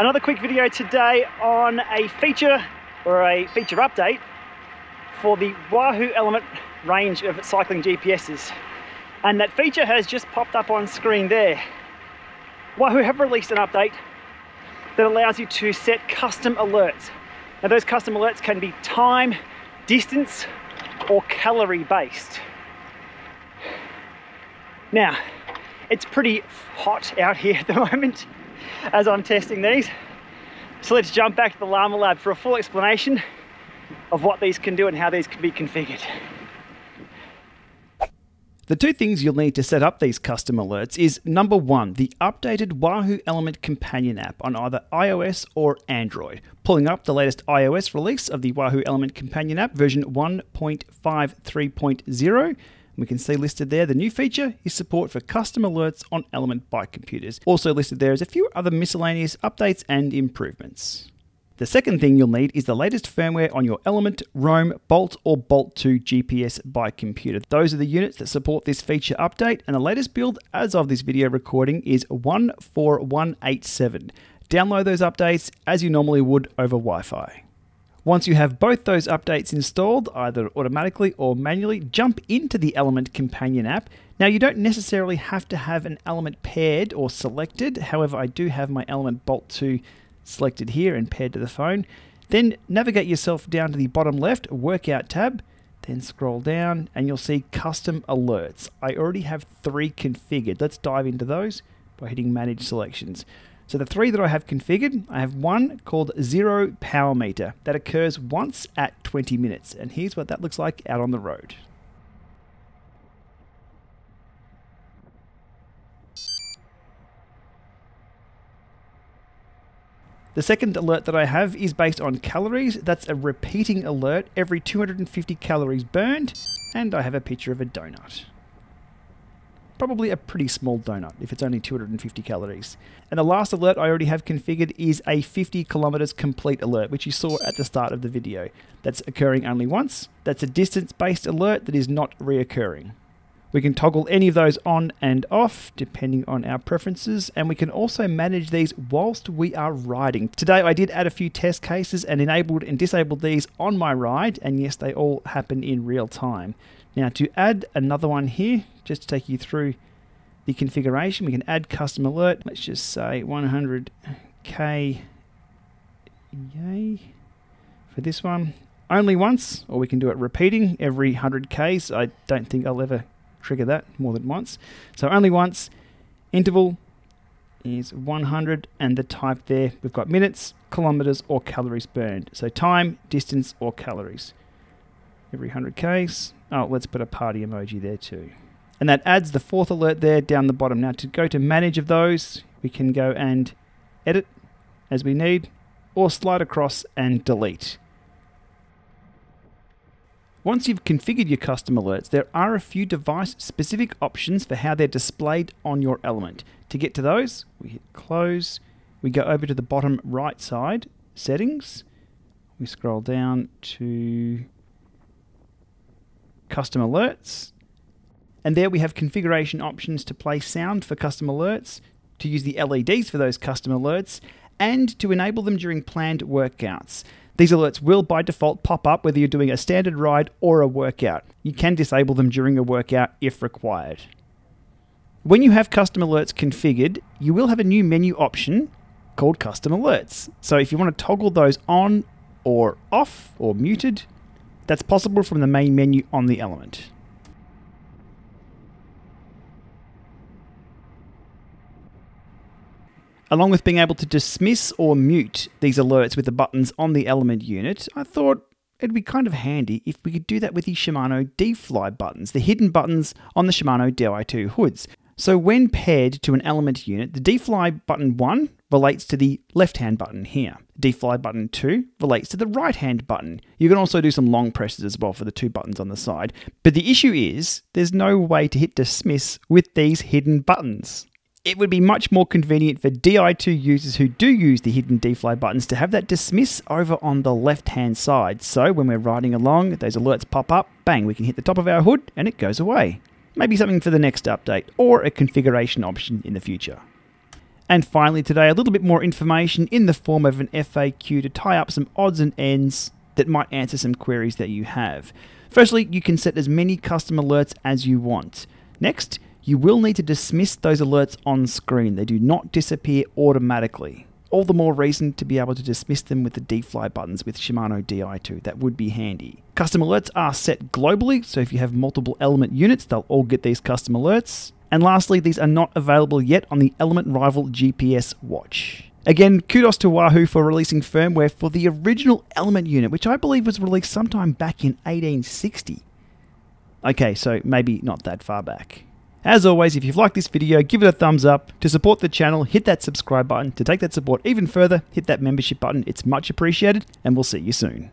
Another quick video today on a feature or a feature update for the Wahoo ELEMNT range of cycling GPSs. And that feature has just popped up on screen there. Wahoo have released an update that allows you to set custom alerts. Now those custom alerts can be time, distance, or calorie based. Now, it's pretty hot out here at the moment as I'm testing these. So let's jump back to the Llama Lab for a full explanation of what these can do and how these can be configured. The two things you'll need to set up these custom alerts is number one, the updated Wahoo ELEMNT Companion app on either iOS or Android. Pulling up the latest iOS release of the Wahoo ELEMNT Companion app version 1.53.0. We can see listed there the new feature is support for custom alerts on ELEMNT bike computers. Also listed there is a few other miscellaneous updates and improvements. The second thing you'll need is the latest firmware on your ELEMNT Roam, Bolt or Bolt 2 GPS bike computer. Those are the units that support this feature update, and the latest build as of this video recording is 14187. Download those updates as you normally would over Wi-Fi. Once you have both those updates installed, either automatically or manually, jump into the ELEMNT Companion app. Now you don't necessarily have to have an ELEMNT paired or selected, however I do have my ELEMNT Bolt 2 selected here and paired to the phone. Then navigate yourself down to the bottom left workout tab, then scroll down and you'll see custom alerts. I already have three configured. Let's dive into those by hitting manage selections. So the three that I have configured, I have one called Zero Power Meter that occurs once at 20 minutes. And here's what that looks like out on the road. The second alert that I have is based on calories. That's a repeating alert every 250 calories burned, and I have a picture of a donut. Probably a pretty small donut if it's only 250 calories. And the last alert I already have configured is a 50 kilometers complete alert, which you saw at the start of the video. That's occurring only once. That's a distance-based alert that is not reoccurring. We can toggle any of those on and off depending on our preferences, and we can also manage these whilst we are riding. Today I did add a few test cases and enabled and disabled these on my ride, and yes, they all happen in real time. Now to add another one here, just to take you through the configuration, we can add custom alert. Let's just say 100k yay for this one. Only once, or we can do it repeating every 100k's. So I don't think I'll ever trigger that more than once. So only once, interval is 100, and the type there, we've got minutes, kilometers, or calories burned. So time, distance, or calories. Every 100k's. Oh, let's put a party emoji there too. And that adds the fourth alert there down the bottom. Now to go to manage of those, we can go and edit as we need, or slide across and delete. Once you've configured your custom alerts, there are a few device-specific options for how they're displayed on your ELEMNT. To get to those, we hit close, we go over to the bottom right side, settings, we scroll down to custom alerts, and there we have configuration options to play sound for custom alerts, to use the LEDs for those custom alerts, and to enable them during planned workouts. These alerts will by default pop up whether you're doing a standard ride or a workout. You can disable them during a workout if required. When you have custom alerts configured, you will have a new menu option called custom alerts. So if you want to toggle those on or off or muted, that's possible from the main menu on the ELEMNT. Along with being able to dismiss or mute these alerts with the buttons on the ELEMNT unit, I thought it'd be kind of handy if we could do that with the Shimano D-Fly buttons, the hidden buttons on the Shimano Di2 hoods. So when paired to an ELEMNT unit, the D-Fly button 1 relates to the left-hand button here. D-Fly button 2 relates to the right-hand button. You can also do some long presses as well for the two buttons on the side. But the issue is, there's no way to hit dismiss with these hidden buttons. It would be much more convenient for Di2 users who do use the hidden D-Fly buttons to have that dismiss over on the left-hand side. So when we're riding along, those alerts pop up, bang, we can hit the top of our hood and it goes away. Maybe something for the next update or a configuration option in the future. And finally today, a little bit more information in the form of an FAQ to tie up some odds and ends that might answer some queries that you have. Firstly, you can set as many custom alerts as you want. Next, you will need to dismiss those alerts on screen. They do not disappear automatically. All the more reason to be able to dismiss them with the D-Fly buttons with Shimano Di2. That would be handy. Custom alerts are set globally, so if you have multiple ELEMNT units, they'll all get these custom alerts. And lastly, these are not available yet on the ELEMNT Rival GPS watch. Again, kudos to Wahoo for releasing firmware for the original ELEMNT unit, which I believe was released sometime back in 1860. Okay, so maybe not that far back. As always, if you've liked this video, give it a thumbs up. To support the channel, hit that subscribe button. To take that support even further, hit that membership button. It's much appreciated, and we'll see you soon.